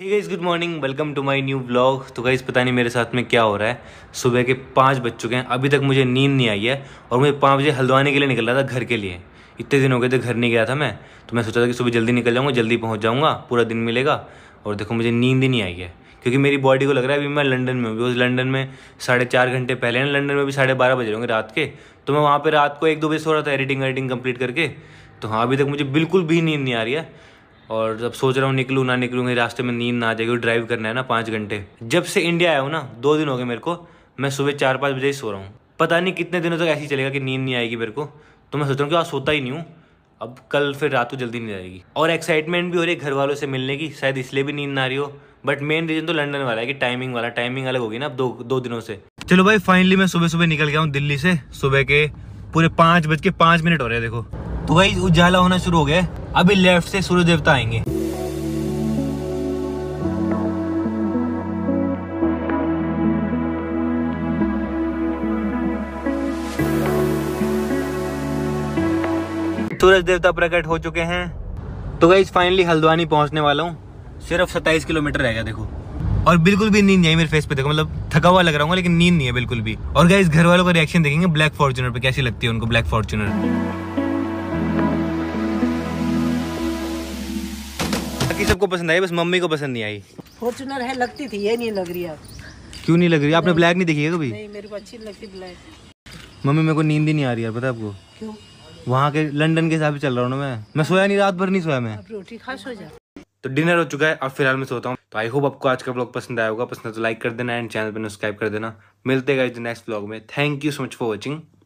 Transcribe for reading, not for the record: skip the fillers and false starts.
Hey guys, good morning, welcome to my new vlog. तो guys पता नहीं मेरे साथ में क्या हो रहा है। सुबह के 5 बज चुके हैं, अभी तक मुझे नींद नहीं आई है और मुझे 5 बजे हल्द्वानी के लिए निकल रहा था घर के लिए। इतने दिन हो गए थे घर नहीं गया था मैं, तो मैं सोचा था कि सुबह जल्दी निकल जाऊँगा, जल्दी पहुँच जाऊँगा, पूरा दिन मिलेगा। और देखो मुझे नींद ही नहीं आई है क्योंकि मेरी बॉडी को लग रहा है अभी मैं लंदन में हूँ। बिकॉज लंदन में 4.5 घंटे पहले ना, लंदन में भी 12:30 बजे होंगे रात के, तो मैं वहाँ पर रात को 1-2 बजे सो रहा था एडिटिंग कंप्लीट करके। तो हाँ, अभी तक मुझे बिल्कुल भी नींद नहीं आ रही है। और जब सोच रहा हूँ निकलूँ ना निकलूँगी, रास्ते में नींद ना आ जाएगी। ड्राइव करना है ना 5 घंटे। जब से इंडिया आया हूँ ना, 2 दिन हो गए मेरे को, मैं सुबह 4-5 बजे ही सो रहा हूँ। पता नहीं कितने दिनों तक ऐसे ही चलेगा कि नींद नहीं आएगी मेरे को। तो मैं सोच रहा हूँ कि आज सोता ही नहीं हूँ, अब कल फिर रात को जल्दी नहीं आएगी। और एक्साइटमेंट भी हो रही है घर वालों से मिलने की, शायद इसलिए भी नींद ना आ रही हो। बट मेन रीज़न तो लंदन वाला है कि टाइमिंग अलग होगी ना अब दो दिनों से। चलो भाई, फाइनली मैं सुबह सुबह निकल गया हूँ दिल्ली से। सुबह के पूरे 5:05 हो रहे हैं। देखो तो भाई उजाला होना शुरू हो गया, अभी लेफ्ट से सूर्य देवता आएंगे। सूरज देवता प्रकट हो चुके हैं। तो गाइस फाइनली हल्द्वानी पहुंचने वाला हूँ, सिर्फ 27 किलोमीटर रह गया। देखो, और बिल्कुल भी नींद नहीं है मेरे फेस पे। देखो मतलब थका हुआ लग रहा हूँ लेकिन नींद नहीं है बिल्कुल भी। और गाइस घर वालों का रिएक्शन देखेंगे ब्लैक फॉर्च्यूनर पे, कैसी लगती है उनको ब्लैक फॉर्च्यूनर। सबको पसंद आई, बस मम्मी को पसंद नहीं आई। फॉर्च्यूनर है लगती थी, ये नहीं लग रही है। क्यों नहीं लग रही? आपने ब्लैक नहीं देखी है कभी? नहीं, मेरे को अच्छी लगती ब्लैक। मम्मी मेरे को नींद ही नहीं आ रही है, पता आपको क्यों? वहाँ के लंदन के हिसाब से चल रहा हूँ ना मैं सोया नहीं, रात भर नहीं सोया मैं। रोटी खा सो जा। तो डिनर हो चुका है, अब फिलहाल मैं सोता हूँ। तो आई होप आपको आज का ब्लॉग पसंद आया होगा। पसंद तो लाइक कर देना एंड चैनल पर सब्सक्राइब कर देना। मिलते हैं नेक्स्ट ब्लॉग में। Thank you so much for watching.